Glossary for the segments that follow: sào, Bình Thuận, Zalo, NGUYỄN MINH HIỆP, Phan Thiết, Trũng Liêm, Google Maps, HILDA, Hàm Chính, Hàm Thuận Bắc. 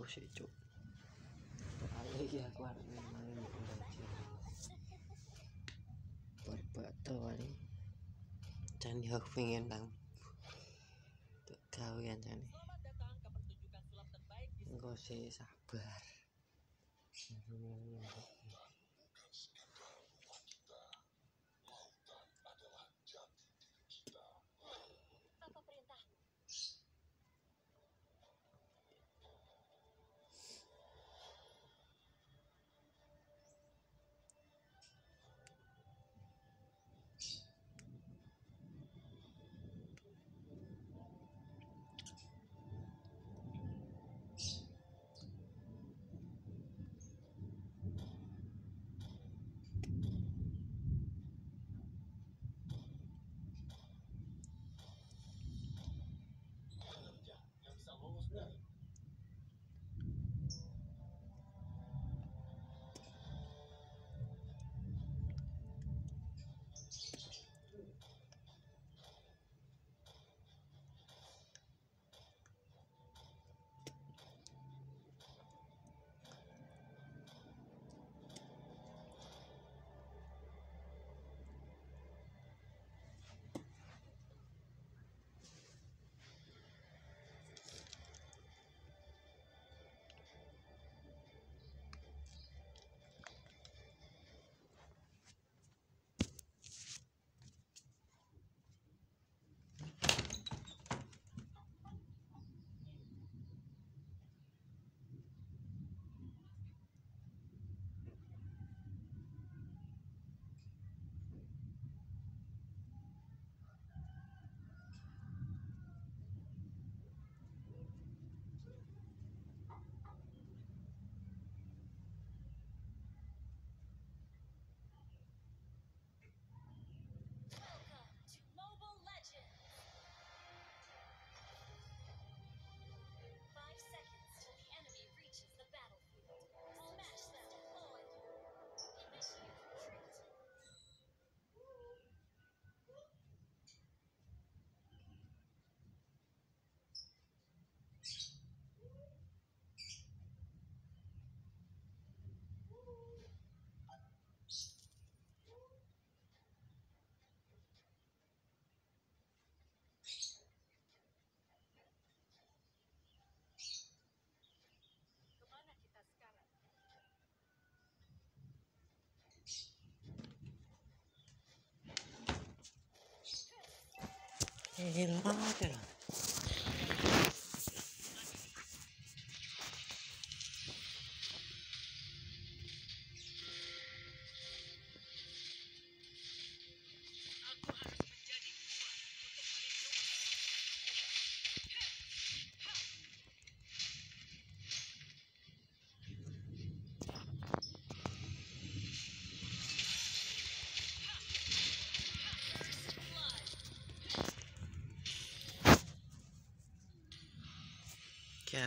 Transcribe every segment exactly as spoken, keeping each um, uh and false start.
kursi cuk. Kali aku harus main lagi. Betul kali. Jangan dihafingin bang. Tuh kawian jane. Engko sih sabar. Hilda ya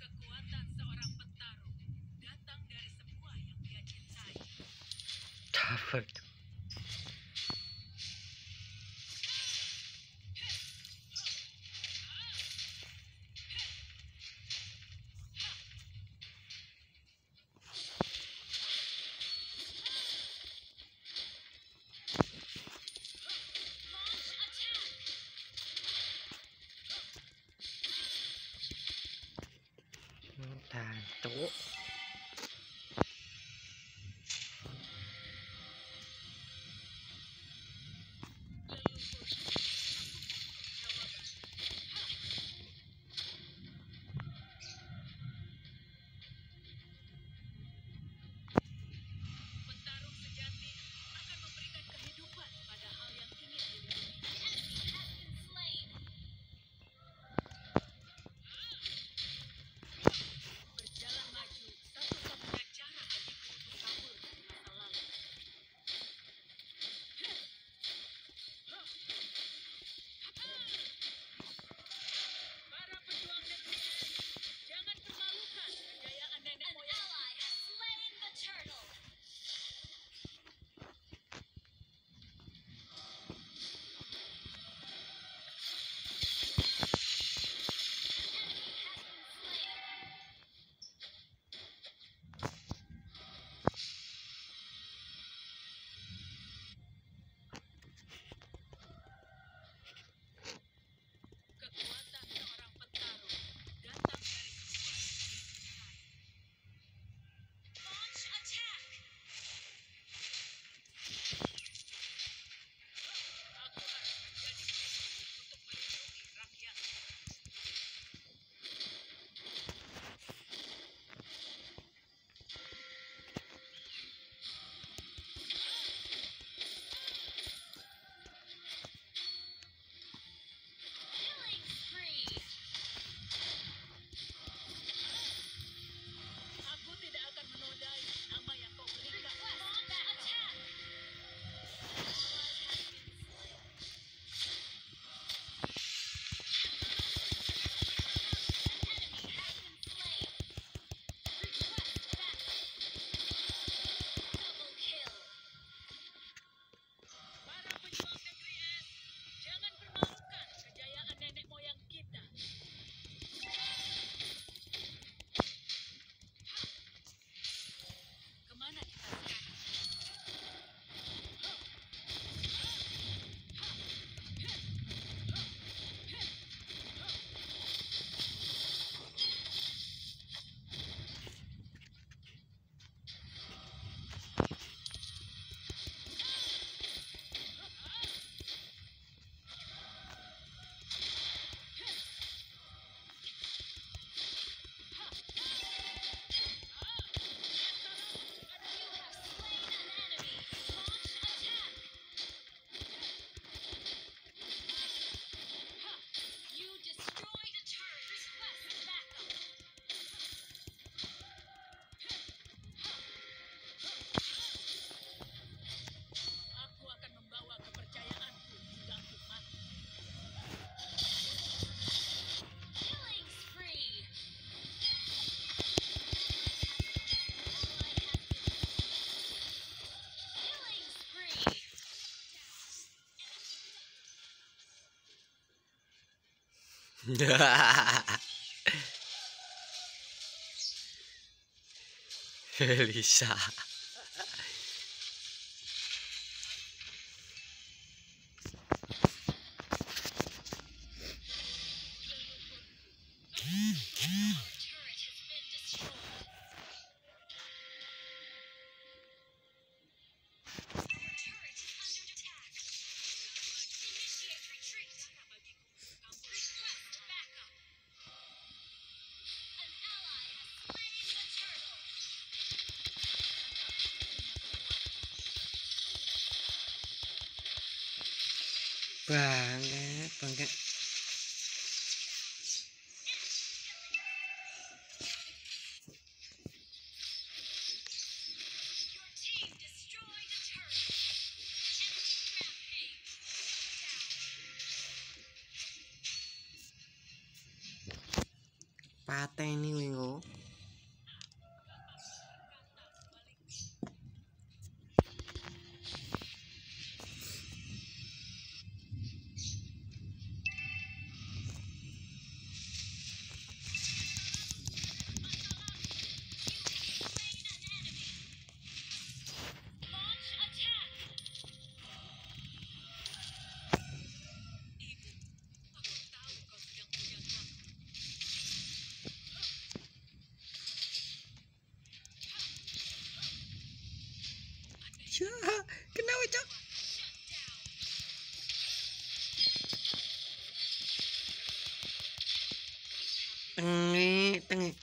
Kekuatan seorang petarung datang dari semua yang dia cintai. Perfect. Elisa. Banget, banget. Pateni wingo. Kenapa cok? Tengik, tengik.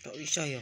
Tak bisa ya.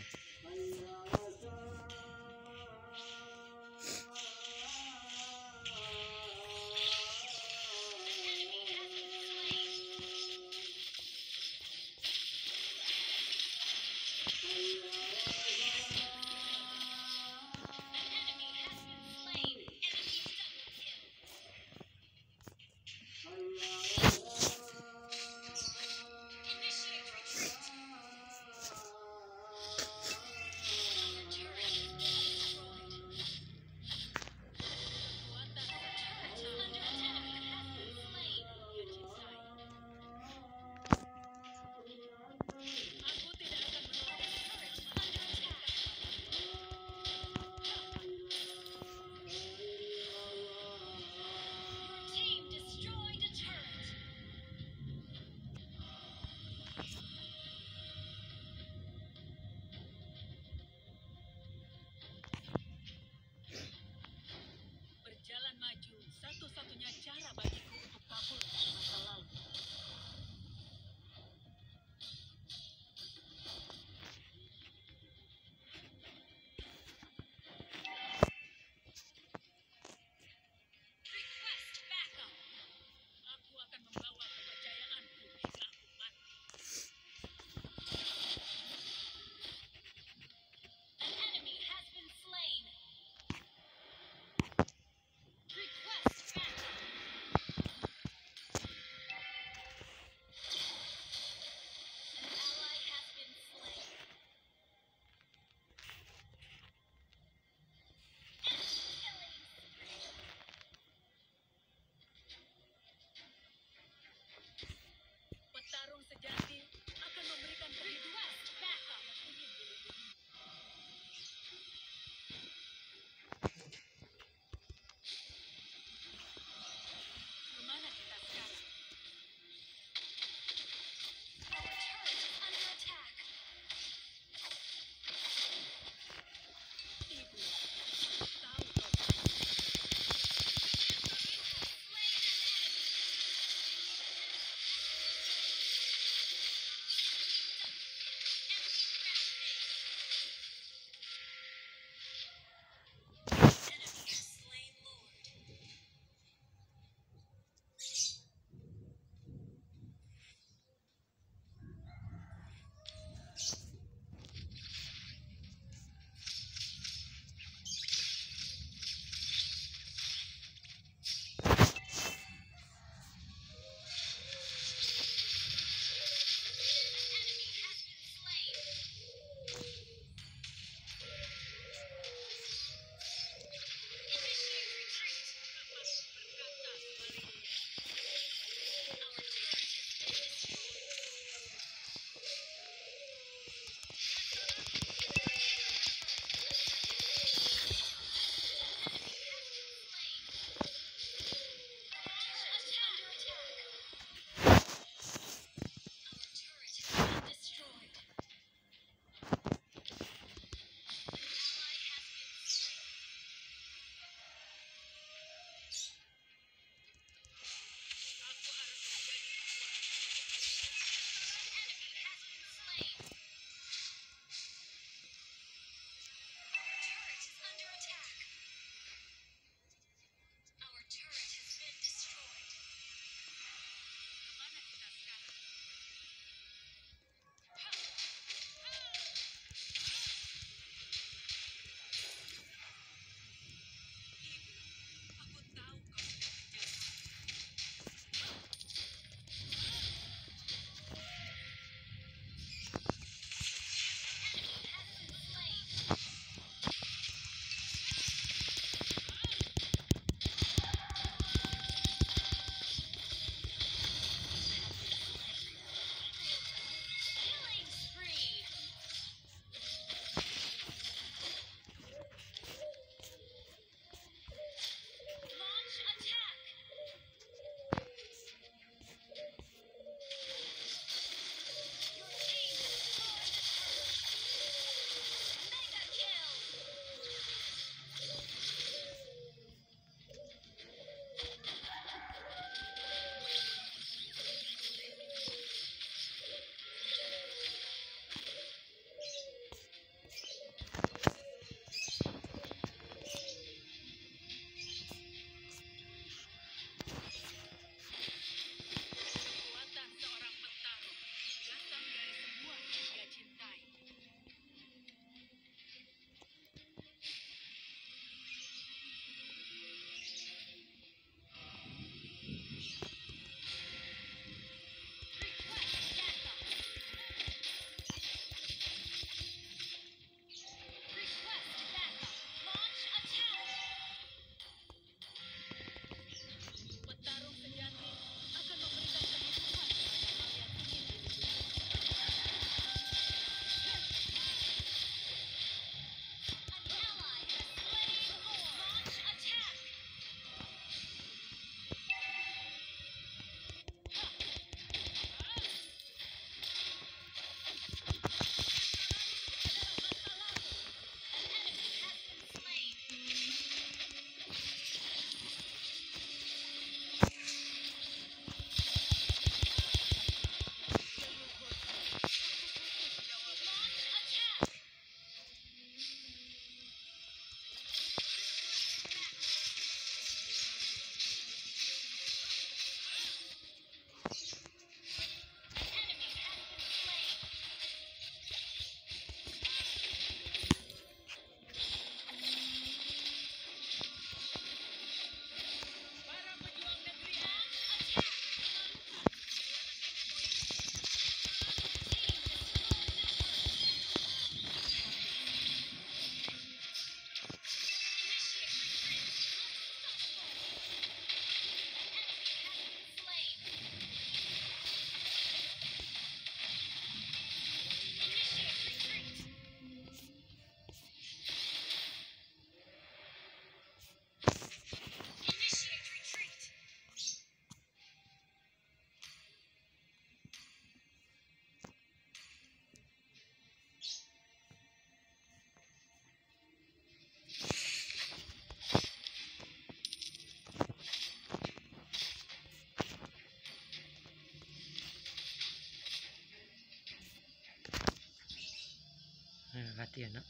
ra tiền đó.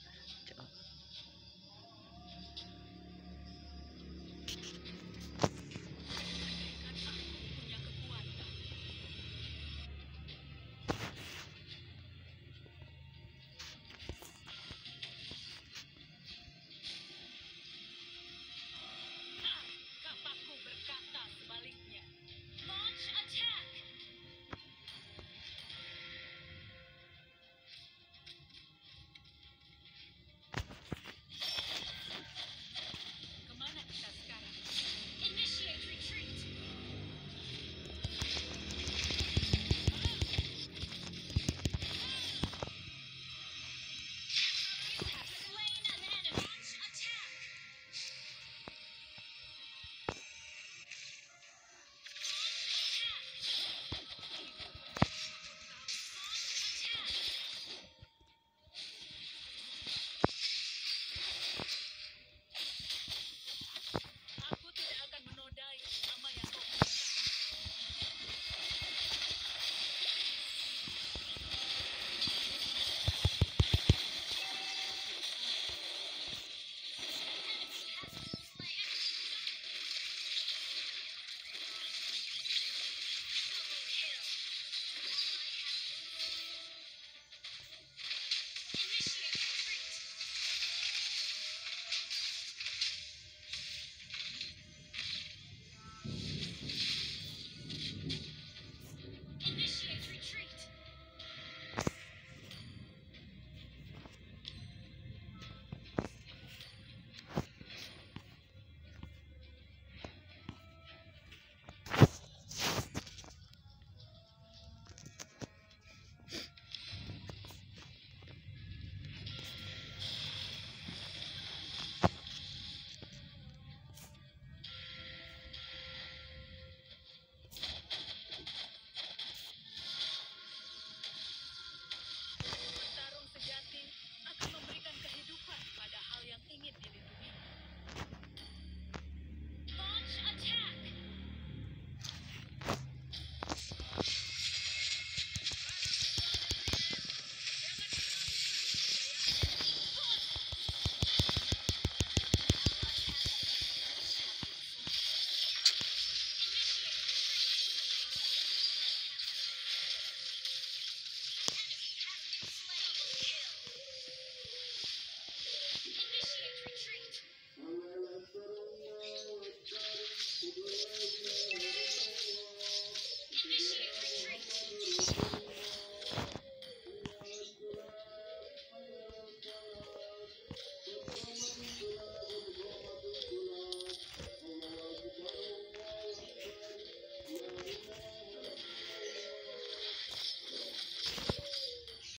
Chợ.